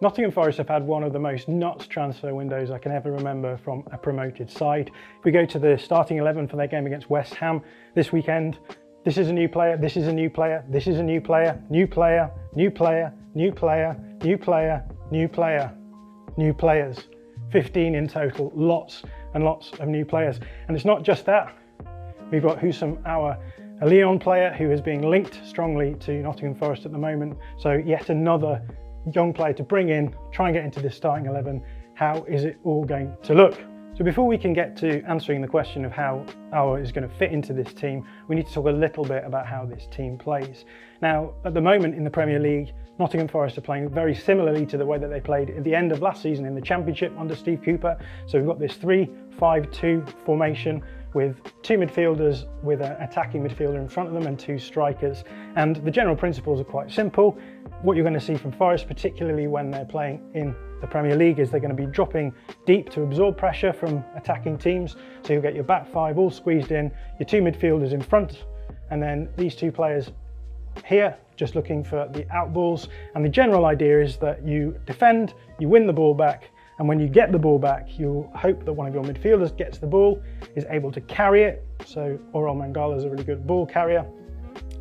Nottingham Forest have had one of the most nuts transfer windows I can ever remember from a promoted side. If we go to the starting 11 for their game against West Ham this weekend, this is a new player, this is a new player, this is a new player, new player, new player, new player, new player, new player, new players. 15 in total, lots and lots of new players. And it's not just that. We've got Houssem Aouar, a Lyon player who is being linked strongly to Nottingham Forest at the moment. So yet another young player to bring in, try and get into this starting 11. How is it all going to look? So before we can get to answering the question of how Aouar is going to fit into this team, we need to talk a little bit about how this team plays. Now, at the moment in the Premier League, Nottingham Forest are playing very similarly to the way that they played at the end of last season in the Championship under Steve Cooper. So we've got this 3-5-2 formation with two midfielders, with an attacking midfielder in front of them and two strikers. And the general principles are quite simple. What you're going to see from Forest, particularly when they're playing in the Premier League, is they're going to be dropping deep to absorb pressure from attacking teams. So you'll get your back five all squeezed in, your two midfielders in front, and then these two players here just looking for the out balls. And the general idea is that you defend, you win the ball back, and when you get the ball back, you'll hope that one of your midfielders gets the ball, is able to carry it. So Orel Mangala is a really good ball carrier.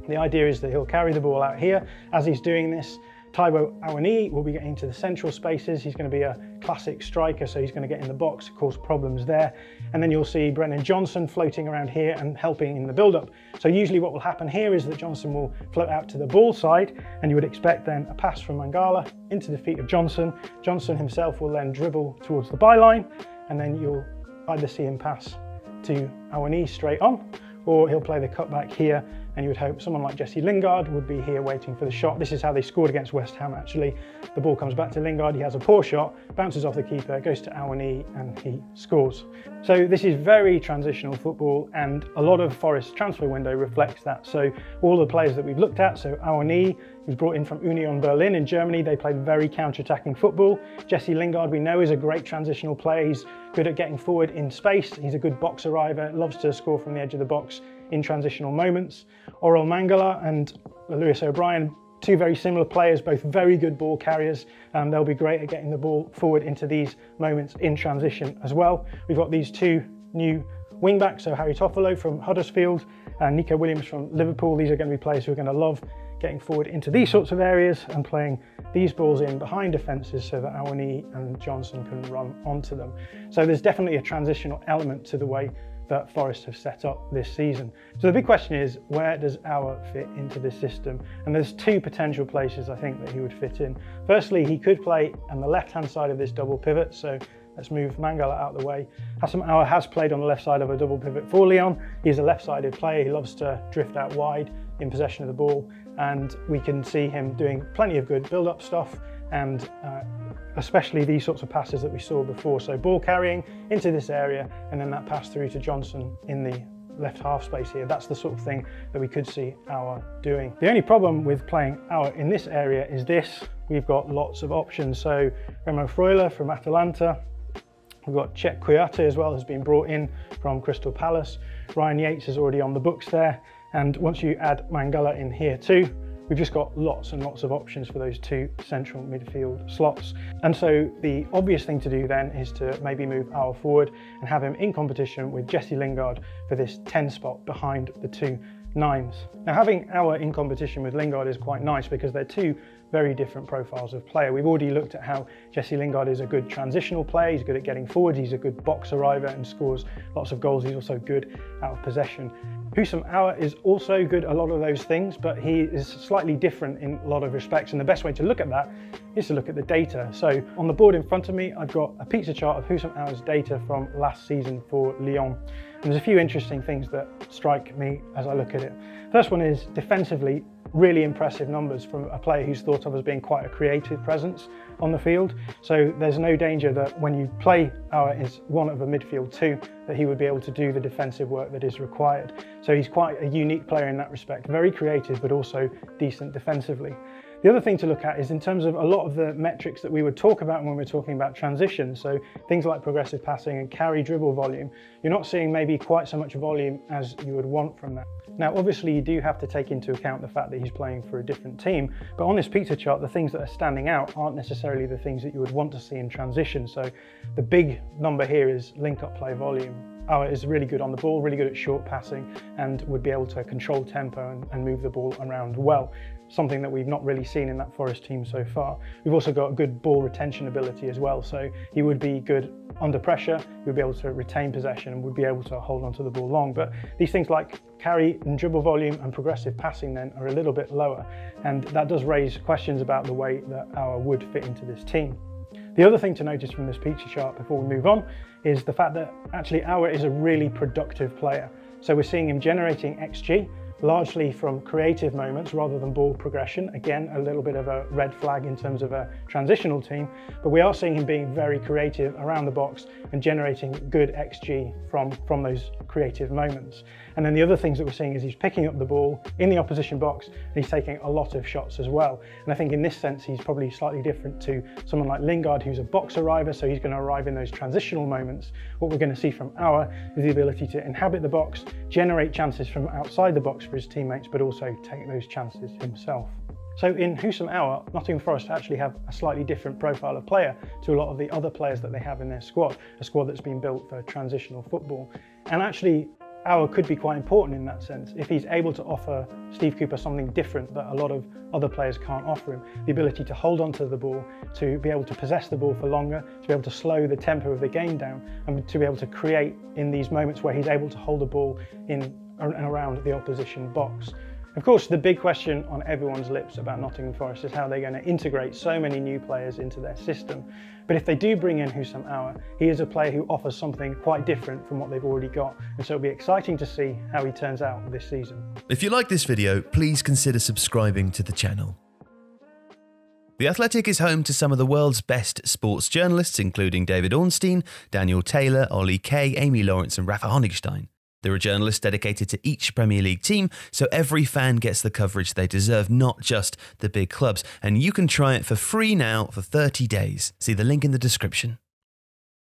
The idea is that he'll carry the ball out here. As he's doing this, Taiwo Awoniyi will be getting into the central spaces. He's going to be a classic striker, so he's going to get in the box, cause problems there. And then you'll see Brennan Johnson floating around here and helping in the build-up. So usually what will happen here is that Johnson will float out to the ball side, and you would expect then a pass from Mangala into the feet of Johnson. Johnson himself will then dribble towards the byline, and then you'll either see him pass to Awoniyi straight on, or he'll play the cutback here, and you would hope someone like Jesse Lingard would be here waiting for the shot. This is how they scored against West Ham, actually. The ball comes back to Lingard, he has a poor shot, bounces off the keeper, goes to Awoniyi, and he scores. So this is very transitional football, and a lot of Forest's transfer window reflects that. So all the players that we've looked at, so Awoniyi, who's brought in from Union Berlin in Germany, they play very counter-attacking football. Jesse Lingard, we know, is a great transitional player. He's good at getting forward in space. He's a good box arriver, loves to score from the edge of the box in transitional moments. Orel Mangala and Lewis O'Brien, two very similar players, both very good ball carriers. They'll be great at getting the ball forward into these moments in transition as well. We've got these two new wing backs, so Harry Toffolo from Huddersfield and Nico Williams from Liverpool. These are going to be players who are going to love getting forward into these sorts of areas and playing these balls in behind defences so that Awoniyi and Johnson can run onto them. So there's definitely a transitional element to the way that Forest have set up this season. So the big question is, where does Aouar fit into this system? And there's two potential places I think that he would fit in. Firstly, he could play on the left-hand side of this double pivot. So let's move Mangala out of the way. Houssem Aouar has played on the left side of a double pivot for Lyon. He's a left-sided player. He loves to drift out wide in possession of the ball. And we can see him doing plenty of good build-up stuff, and especially these sorts of passes that we saw before. So ball carrying into this area, and then that pass through to Johnson in the left half space here. That's the sort of thing that we could see Aouar doing. The only problem with playing Aouar in this area is this. We've got lots of options. So Remo Freuler from Atalanta. We've got Cech Cuiate as well, has been brought in from Crystal Palace. Ryan Yates is already on the books there. And once you add Mangala in here too, we've just got lots and lots of options for those two central midfield slots. And so the obvious thing to do then is to maybe move Aouar forward and have him in competition with Jesse Lingard for this 10 spot behind the two nines. Now, having Aouar in competition with Lingard is quite nice because they're two very different profiles of player. We've already looked at how Jesse Lingard is a good transitional player. He's good at getting forward. He's a good box arriver and scores lots of goals. He's also good out of possession. Houssem Aouar is also good at a lot of those things, but he is slightly different in a lot of respects. And the best way to look at that is to look at the data. So on the board in front of me, I've got a pizza chart of Houssem Aouar's data from last season for Lyon. And there's a few interesting things that strike me as I look at it. First one is defensively, really impressive numbers from a player who's thought of as being quite a creative presence on the field. So there's no danger that when you play Aouar as one of a midfield two, that he would be able to do the defensive work that is required. So he's quite a unique player in that respect, very creative, but also decent defensively. The other thing to look at is in terms of a lot of the metrics that we would talk about when we're talking about transition, so things like progressive passing and carry dribble volume, you're not seeing maybe quite so much volume as you would want from that. Now obviously you do have to take into account the fact that he's playing for a different team, but on this picture chart the things that are standing out aren't necessarily the things that you would want to see in transition. So the big number here is link up play volume. Aouar is really good on the ball, really good at short passing, and would be able to control tempo and move the ball around well, something that we've not really seen in that Forest team so far. We've also got good ball retention ability as well, so he would be good under pressure, he would be able to retain possession and would be able to hold onto the ball long. But these things like carry and dribble volume and progressive passing then are a little bit lower, and that does raise questions about the way that Aouar would fit into this team. The other thing to notice from this picture chart before we move on is the fact that actually Aouar is a really productive player. So we're seeing him generating XG largely from creative moments rather than ball progression. Again, a little bit of a red flag in terms of a transitional team, but we are seeing him being very creative around the box and generating good XG from those creative moments. And then the other things that we're seeing is he's picking up the ball in the opposition box and he's taking a lot of shots as well. And I think in this sense he's probably slightly different to someone like Lingard, who's a box arriver, so he's going to arrive in those transitional moments. What we're going to see from Aouar is the ability to inhabit the box, generate chances from outside the box for his teammates, but also take those chances himself. So in Houssem Aouar, Nottingham Forest actually have a slightly different profile of player to a lot of the other players that they have in their squad, a squad that's been built for transitional football. And actually Aouar could be quite important in that sense. If he's able to offer Steve Cooper something different that a lot of other players can't offer him, the ability to hold onto the ball, to be able to possess the ball for longer, to be able to slow the tempo of the game down, and to be able to create in these moments where he's able to hold the ball in and around the opposition box. Of course, the big question on everyone's lips about Nottingham Forest is how they're going to integrate so many new players into their system. But if they do bring in Houssem Aouar, he is a player who offers something quite different from what they've already got, and so it'll be exciting to see how he turns out this season. If you like this video, please consider subscribing to the channel. The Athletic is home to some of the world's best sports journalists, including David Ornstein, Daniel Taylor, Ollie Kay, Amy Lawrence and Rafa Honigstein. There are journalists dedicated to each Premier League team, so every fan gets the coverage they deserve, not just the big clubs. And you can try it for free now for 30 days. See the link in the description.